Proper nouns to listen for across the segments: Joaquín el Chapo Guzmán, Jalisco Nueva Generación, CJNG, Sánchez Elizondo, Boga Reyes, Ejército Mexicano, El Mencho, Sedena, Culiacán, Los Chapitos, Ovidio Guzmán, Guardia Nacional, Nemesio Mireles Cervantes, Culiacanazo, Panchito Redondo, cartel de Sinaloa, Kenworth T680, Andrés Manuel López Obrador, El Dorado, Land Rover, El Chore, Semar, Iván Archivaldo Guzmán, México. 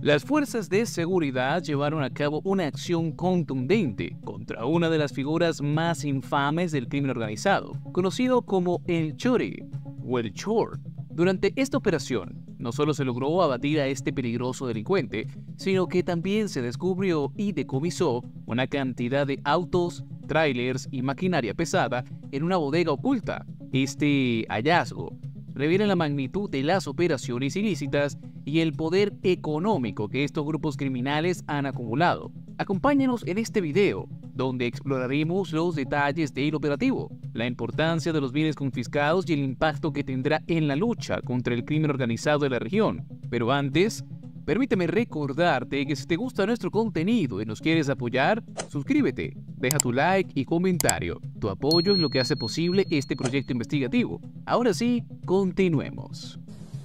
Las fuerzas de seguridad llevaron a cabo una acción contundente contra una de las figuras más infames del crimen organizado, conocido como El Chore o El Chore. Durante esta operación, no solo se logró abatir a este peligroso delincuente, sino que también se descubrió y decomisó una cantidad de autos, trailers y maquinaria pesada en una bodega oculta. Este hallazgo reviene la magnitud de las operaciones ilícitas y el poder económico que estos grupos criminales han acumulado. Acompáñanos en este video, donde exploraremos los detalles del operativo, la importancia de los bienes confiscados y el impacto que tendrá en la lucha contra el crimen organizado de la región. Pero antes, permíteme recordarte que si te gusta nuestro contenido y nos quieres apoyar, suscríbete, deja tu like y comentario. Tu apoyo es lo que hace posible este proyecto investigativo. Ahora sí, continuemos.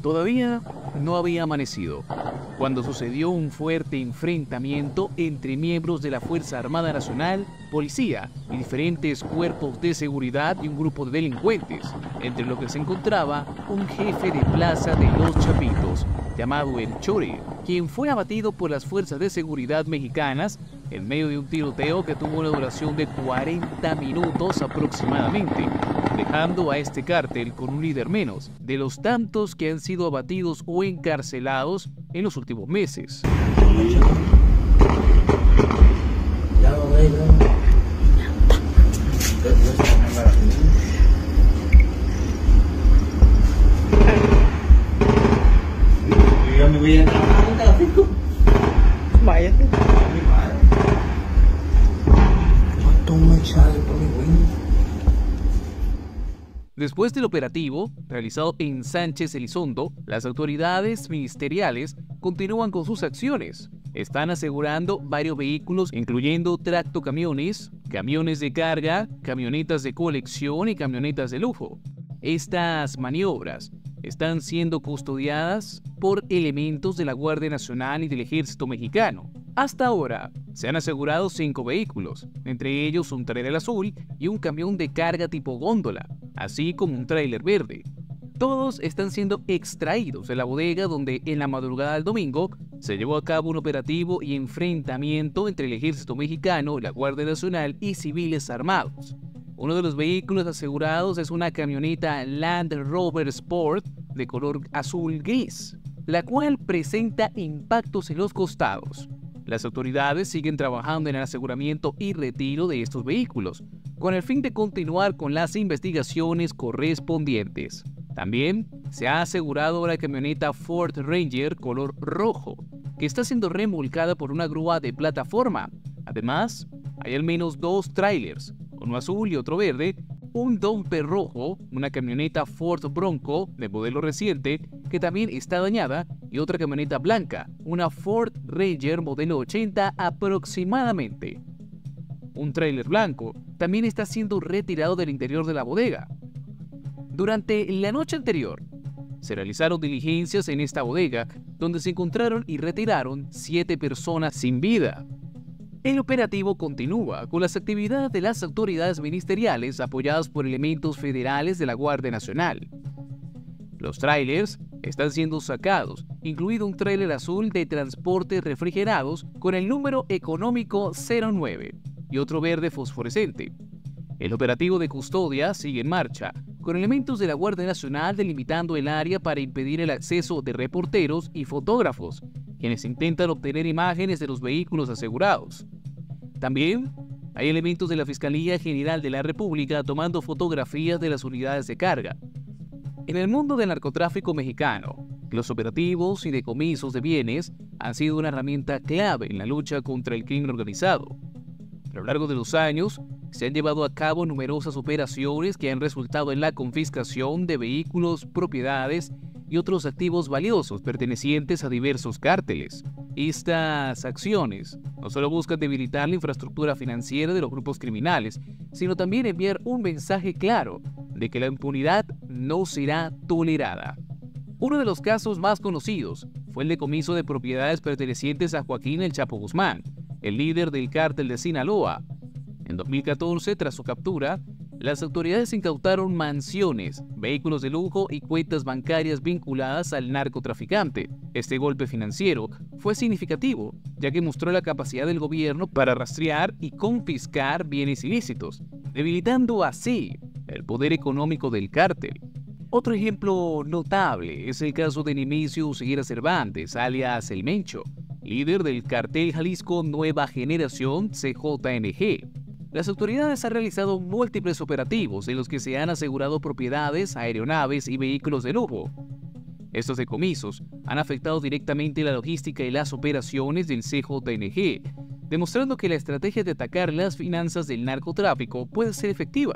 Todavía no había amanecido cuando sucedió un fuerte enfrentamiento entre miembros de la Fuerza Armada Nacional, policía y diferentes cuerpos de seguridad y un grupo de delincuentes, entre los que se encontraba un jefe de plaza de Los Chapitos, llamado El Chore, quien fue abatido por las fuerzas de seguridad mexicanas en medio de un tiroteo que tuvo una duración de 40 minutos aproximadamente, dejando a este cártel con un líder menos de los tantos que han sido abatidos o encarcelados en los últimos meses. Después del operativo realizado en Sánchez Elizondo, las autoridades ministeriales continúan con sus acciones. Están asegurando varios vehículos, incluyendo tractocamiones, camiones de carga, camionetas de colección y camionetas de lujo. Estas maniobras están siendo custodiadas por elementos de la Guardia Nacional y del Ejército Mexicano. Hasta ahora, se han asegurado 5 vehículos, entre ellos un tráiler azul y un camión de carga tipo góndola, así como un tráiler verde. Todos están siendo extraídos de la bodega donde en la madrugada del domingo se llevó a cabo un operativo y enfrentamiento entre el Ejército Mexicano, la Guardia Nacional y civiles armados. Uno de los vehículos asegurados es una camioneta Land Rover Sport de color azul gris, la cual presenta impactos en los costados. Las autoridades siguen trabajando en el aseguramiento y retiro de estos vehículos, con el fin de continuar con las investigaciones correspondientes. También se ha asegurado la camioneta Ford Ranger color rojo, que está siendo remolcada por una grúa de plataforma. Además, hay al menos 2 trailers, uno azul y otro verde, un dumper rojo, una camioneta Ford Bronco de modelo reciente, que también está dañada, y otra camioneta blanca, una Ford Ranger modelo 80 aproximadamente. Un tráiler blanco también está siendo retirado del interior de la bodega. Durante la noche anterior, se realizaron diligencias en esta bodega, donde se encontraron y retiraron 7 personas sin vida. El operativo continúa con las actividades de las autoridades ministeriales apoyadas por elementos federales de la Guardia Nacional. Los tráilers están siendo sacados, incluido un tráiler azul de transporte refrigerados con el número económico 09 y otro verde fosforescente. El operativo de custodia sigue en marcha, con elementos de la Guardia Nacional delimitando el área para impedir el acceso de reporteros y fotógrafos, quienes intentan obtener imágenes de los vehículos asegurados. También hay elementos de la Fiscalía General de la República tomando fotografías de las unidades de carga. En el mundo del narcotráfico mexicano, los operativos y decomisos de bienes han sido una herramienta clave en la lucha contra el crimen organizado. A lo largo de los años, se han llevado a cabo numerosas operaciones que han resultado en la confiscación de vehículos, propiedades y otros activos valiosos pertenecientes a diversos cárteles. Estas acciones no solo buscan debilitar la infraestructura financiera de los grupos criminales, sino también enviar un mensaje claro de que la impunidad no será tolerada. Uno de los casos más conocidos fue el decomiso de propiedades pertenecientes a Joaquín el Chapo Guzmán, el líder del cártel de Sinaloa. En 2014, tras su captura, Las autoridades incautaron mansiones, vehículos de lujo y cuentas bancarias vinculadas al narcotraficante. Este golpe financiero fue significativo, ya que mostró la capacidad del gobierno para rastrear y confiscar bienes ilícitos, debilitando así el poder económico del cártel. Otro ejemplo notable es el caso de Nemesio Mireles Cervantes, alias El Mencho, líder del cartel Jalisco Nueva Generación CJNG. Las autoridades han realizado múltiples operativos en los que se han asegurado propiedades, aeronaves y vehículos de lujo. Estos decomisos han afectado directamente la logística y las operaciones del CJNG, demostrando que la estrategia de atacar las finanzas del narcotráfico puede ser efectiva.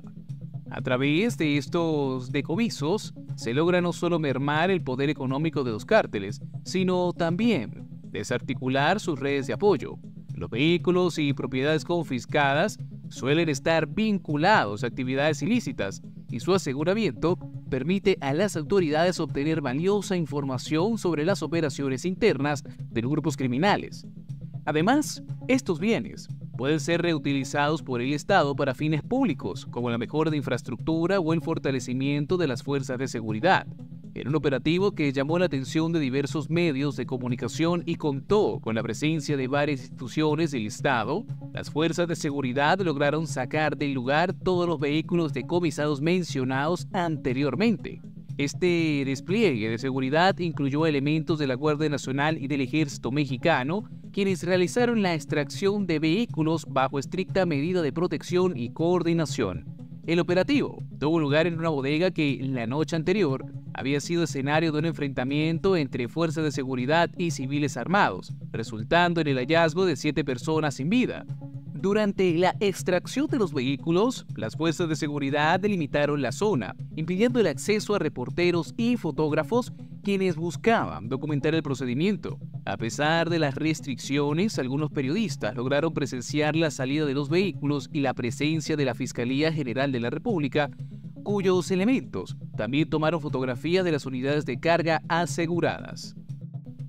A través de estos decomisos se logra no solo mermar el poder económico de los cárteles, sino también desarticular sus redes de apoyo. Los vehículos y propiedades confiscadas suelen estar vinculados a actividades ilícitas y su aseguramiento permite a las autoridades obtener valiosa información sobre las operaciones internas de grupos criminales. Además, estos bienes pueden ser reutilizados por el Estado para fines públicos, como la mejora de infraestructura o el fortalecimiento de las fuerzas de seguridad. En un operativo que llamó la atención de diversos medios de comunicación y contó con la presencia de varias instituciones del Estado, las fuerzas de seguridad lograron sacar del lugar todos los vehículos decomisados mencionados anteriormente. Este despliegue de seguridad incluyó elementos de la Guardia Nacional y del Ejército Mexicano, quienes realizaron la extracción de vehículos bajo estricta medida de protección y coordinación. El operativo tuvo lugar en una bodega que, la noche anterior, había sido escenario de un enfrentamiento entre fuerzas de seguridad y civiles armados, resultando en el hallazgo de 7 personas sin vida. Durante la extracción de los vehículos, las fuerzas de seguridad delimitaron la zona, impidiendo el acceso a reporteros y fotógrafos quienes buscaban documentar el procedimiento. A pesar de las restricciones, algunos periodistas lograron presenciar la salida de los vehículos y la presencia de la Fiscalía General de la República, cuyos elementos también tomaron fotografías de las unidades de carga aseguradas.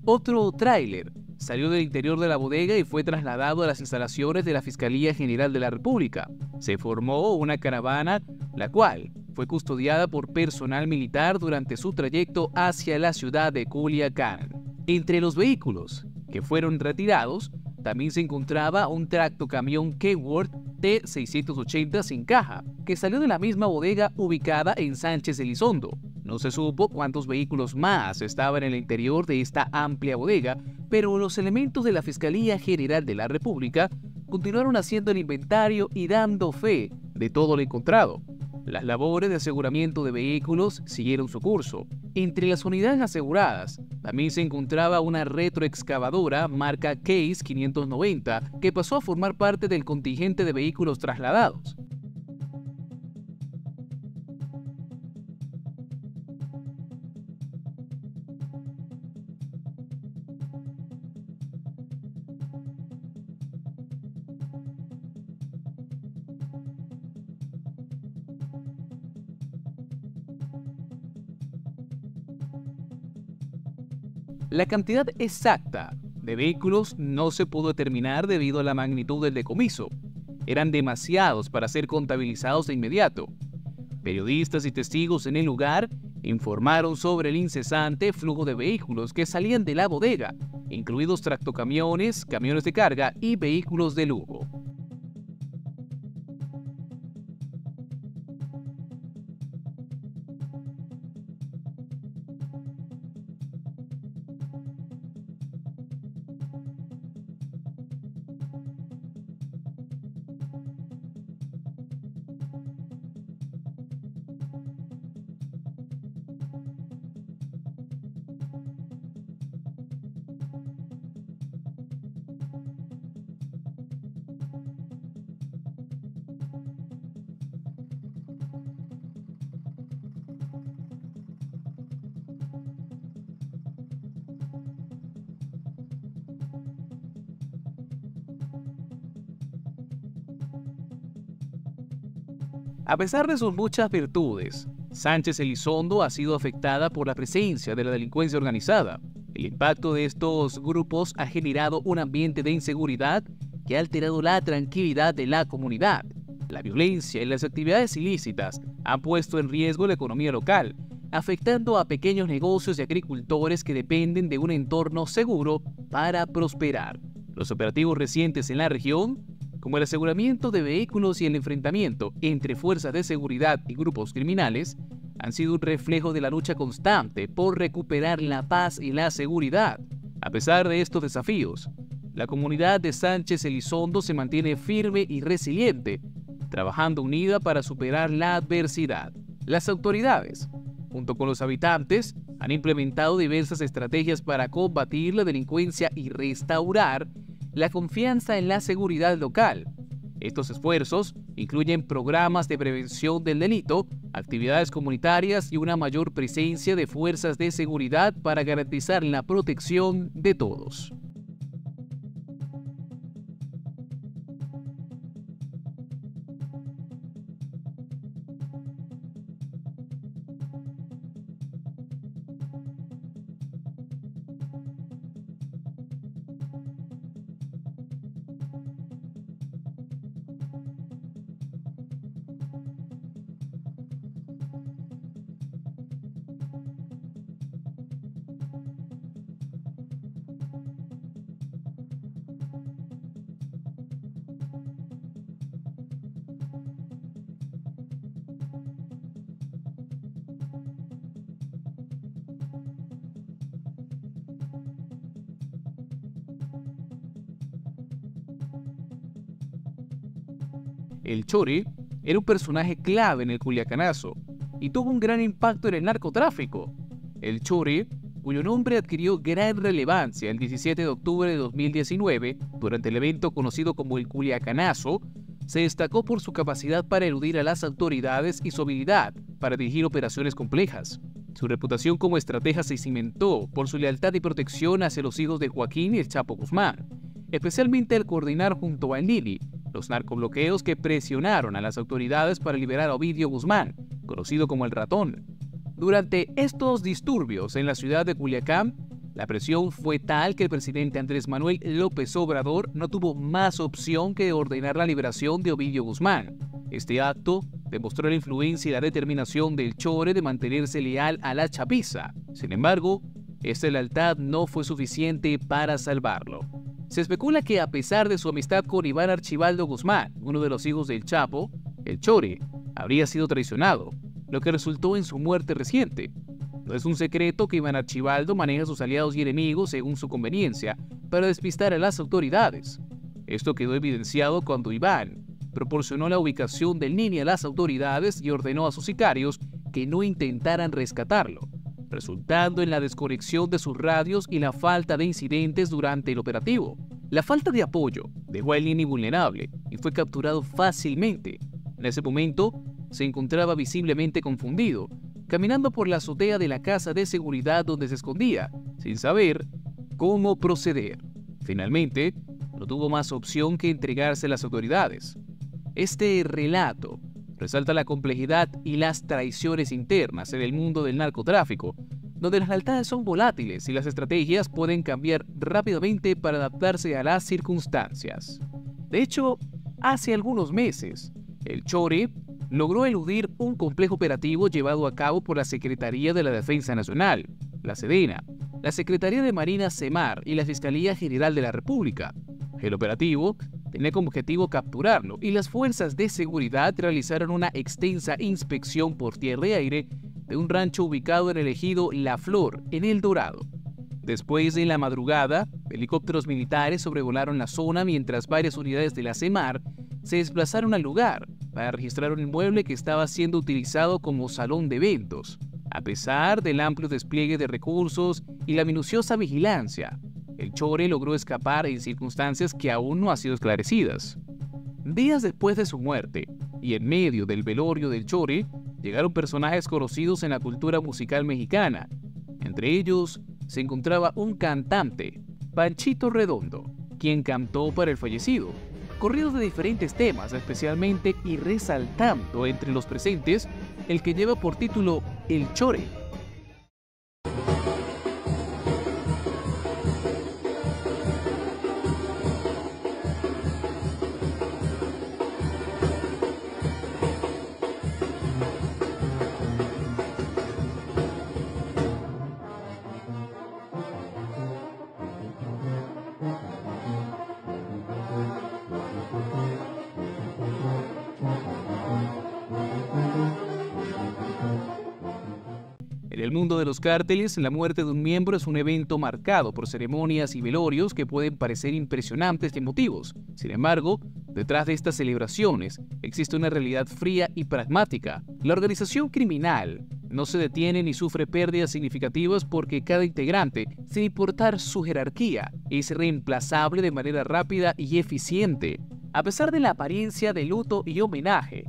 Otro tráiler salió del interior de la bodega y fue trasladado a las instalaciones de la Fiscalía General de la República. Se formó una caravana, la cual fue custodiada por personal militar durante su trayecto hacia la ciudad de Culiacán. Entre los vehículos que fueron retirados, también se encontraba un tractocamión Kenworth T680 sin caja, que salió de la misma bodega ubicada en Sánchez Elizondo. No se supo cuántos vehículos más estaban en el interior de esta amplia bodega, pero los elementos de la Fiscalía General de la República continuaron haciendo el inventario y dando fe de todo lo encontrado. Las labores de aseguramiento de vehículos siguieron su curso. Entre las unidades aseguradas también se encontraba una retroexcavadora marca Case 590 que pasó a formar parte del contingente de vehículos trasladados. La cantidad exacta de vehículos no se pudo determinar debido a la magnitud del decomiso. Eran demasiados para ser contabilizados de inmediato. Periodistas y testigos en el lugar informaron sobre el incesante flujo de vehículos que salían de la bodega, incluidos tractocamiones, camiones de carga y vehículos de lujo. A pesar de sus muchas virtudes, Sánchez Elizondo ha sido afectada por la presencia de la delincuencia organizada. El impacto de estos grupos ha generado un ambiente de inseguridad que ha alterado la tranquilidad de la comunidad. La violencia y las actividades ilícitas han puesto en riesgo la economía local, afectando a pequeños negocios y agricultores que dependen de un entorno seguro para prosperar. Los operativos recientes en la región, como el aseguramiento de vehículos y el enfrentamiento entre fuerzas de seguridad y grupos criminales, han sido un reflejo de la lucha constante por recuperar la paz y la seguridad. A pesar de estos desafíos, la comunidad de Sánchez Elizondo se mantiene firme y resiliente, trabajando unida para superar la adversidad. Las autoridades, junto con los habitantes, han implementado diversas estrategias para combatir la delincuencia y restaurar la confianza en la seguridad local. Estos esfuerzos incluyen programas de prevención del delito, actividades comunitarias y una mayor presencia de fuerzas de seguridad para garantizar la protección de todos. El Chore era un personaje clave en el Culiacanazo y tuvo un gran impacto en el narcotráfico. El Chore, cuyo nombre adquirió gran relevancia el 17 de octubre de 2019, durante el evento conocido como el Culiacanazo, se destacó por su capacidad para eludir a las autoridades y su habilidad para dirigir operaciones complejas. Su reputación como estratega se cimentó por su lealtad y protección hacia los hijos de Joaquín y el Chapo Guzmán, especialmente al coordinar junto a Lili los narcobloqueos que presionaron a las autoridades para liberar a Ovidio Guzmán, conocido como El Ratón. Durante estos disturbios en la ciudad de Culiacán, la presión fue tal que el presidente Andrés Manuel López Obrador no tuvo más opción que ordenar la liberación de Ovidio Guzmán. Este acto demostró la influencia y la determinación del Chore de mantenerse leal a la chapiza. Sin embargo, esta lealtad no fue suficiente para salvarlo. Se especula que a pesar de su amistad con Iván Archivaldo Guzmán, uno de los hijos del Chapo, el Chore habría sido traicionado, lo que resultó en su muerte reciente. No es un secreto que Iván Archivaldo maneja a sus aliados y enemigos según su conveniencia para despistar a las autoridades. Esto quedó evidenciado cuando Iván proporcionó la ubicación del niño a las autoridades y ordenó a sus sicarios que no intentaran rescatarlo, resultando en la desconexión de sus radios y la falta de incidentes durante el operativo. La falta de apoyo dejó a Lini vulnerable y fue capturado fácilmente. En ese momento, se encontraba visiblemente confundido, caminando por la azotea de la casa de seguridad donde se escondía, sin saber cómo proceder. Finalmente, no tuvo más opción que entregarse a las autoridades. Este relato resalta la complejidad y las traiciones internas en el mundo del narcotráfico, donde las lealtades son volátiles y las estrategias pueden cambiar rápidamente para adaptarse a las circunstancias. De hecho, hace algunos meses, el Chore logró eludir un complejo operativo llevado a cabo por la Secretaría de la Defensa Nacional, la Sedena, la Secretaría de Marina Semar y la Fiscalía General de la República. El operativo tenía como objetivo capturarlo y las fuerzas de seguridad realizaron una extensa inspección por tierra y aire de un rancho ubicado en el ejido La Flor, en El Dorado. Después de la madrugada, helicópteros militares sobrevolaron la zona mientras varias unidades de la Semar se desplazaron al lugar para registrar un inmueble que estaba siendo utilizado como salón de eventos. A pesar del amplio despliegue de recursos y la minuciosa vigilancia, el Chore logró escapar en circunstancias que aún no han sido esclarecidas. Días después de su muerte, y en medio del velorio del Chore, llegaron personajes conocidos en la cultura musical mexicana. Entre ellos, se encontraba un cantante, Panchito Redondo, quien cantó para el fallecido, corridos de diferentes temas especialmente y resaltando entre los presentes el que lleva por título El Chore. mundo de los cárteles, la muerte de un miembro es un evento marcado por ceremonias y velorios que pueden parecer impresionantes y emotivos. Sin embargo, detrás de estas celebraciones existe una realidad fría y pragmática. La organización criminal no se detiene ni sufre pérdidas significativas porque cada integrante, sin importar su jerarquía, es reemplazable de manera rápida y eficiente. A pesar de la apariencia de luto y homenaje,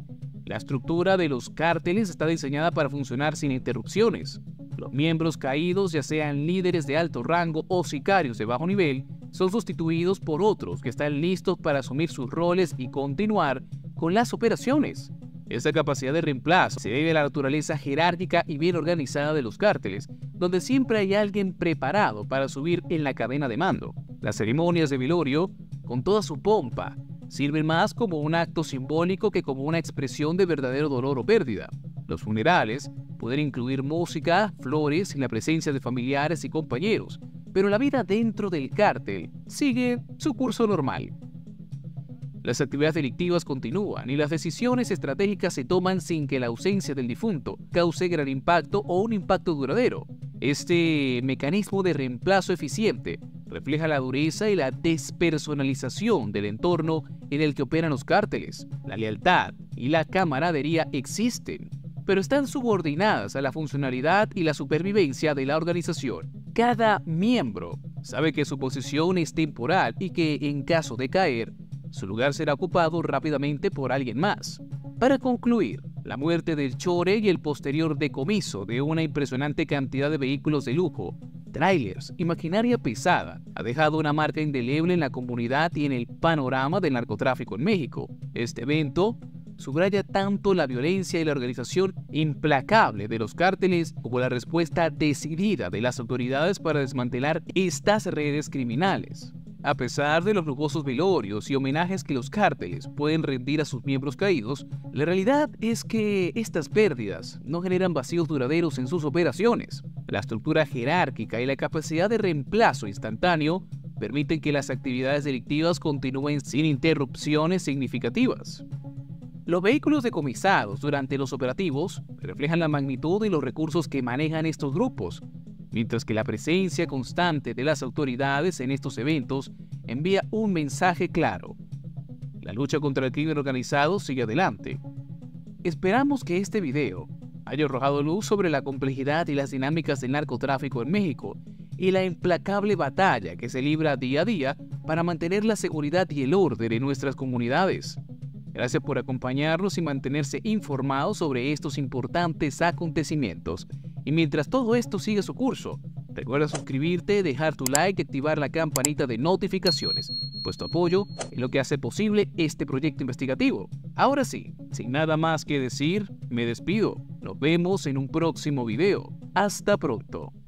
la estructura de los cárteles está diseñada para funcionar sin interrupciones. Los miembros caídos, ya sean líderes de alto rango o sicarios de bajo nivel, son sustituidos por otros que están listos para asumir sus roles y continuar con las operaciones. Esta capacidad de reemplazo se debe a la naturaleza jerárquica y bien organizada de los cárteles, donde siempre hay alguien preparado para subir en la cadena de mando. Las ceremonias de velorio, con toda su pompa, sirven más como un acto simbólico que como una expresión de verdadero dolor o pérdida. Los funerales pueden incluir música, flores y la presencia de familiares y compañeros, pero la vida dentro del cártel sigue su curso normal. Las actividades delictivas continúan y las decisiones estratégicas se toman sin que la ausencia del difunto cause gran impacto o un impacto duradero. Este mecanismo de reemplazo eficiente refleja la dureza y la despersonalización del entorno en el que operan los cárteles. La lealtad y la camaradería existen, pero están subordinadas a la funcionalidad y la supervivencia de la organización. Cada miembro sabe que su posición es temporal y que, en caso de caer, su lugar será ocupado rápidamente por alguien más. Para concluir, la muerte del Chore y el posterior decomiso de una impresionante cantidad de vehículos de lujo, trailers y maquinaria pesada ha dejado una marca indeleble en la comunidad y en el panorama del narcotráfico en México. Este evento subraya tanto la violencia y la organización implacable de los cárteles como la respuesta decidida de las autoridades para desmantelar estas redes criminales. A pesar de los lujosos velorios y homenajes que los cárteles pueden rendir a sus miembros caídos, la realidad es que estas pérdidas no generan vacíos duraderos en sus operaciones. La estructura jerárquica y la capacidad de reemplazo instantáneo permiten que las actividades delictivas continúen sin interrupciones significativas. Los vehículos decomisados durante los operativos reflejan la magnitud y los recursos que manejan estos grupos, mientras que la presencia constante de las autoridades en estos eventos envía un mensaje claro. La lucha contra el crimen organizado sigue adelante. Esperamos que este video haya arrojado luz sobre la complejidad y las dinámicas del narcotráfico en México y la implacable batalla que se libra día a día para mantener la seguridad y el orden en nuestras comunidades. Gracias por acompañarnos y mantenerse informados sobre estos importantes acontecimientos. Y mientras todo esto sigue su curso, recuerda suscribirte, dejar tu like y activar la campanita de notificaciones, pues tu apoyo es lo que hace posible este proyecto investigativo. Ahora sí, sin nada más que decir, me despido. Nos vemos en un próximo video. Hasta pronto.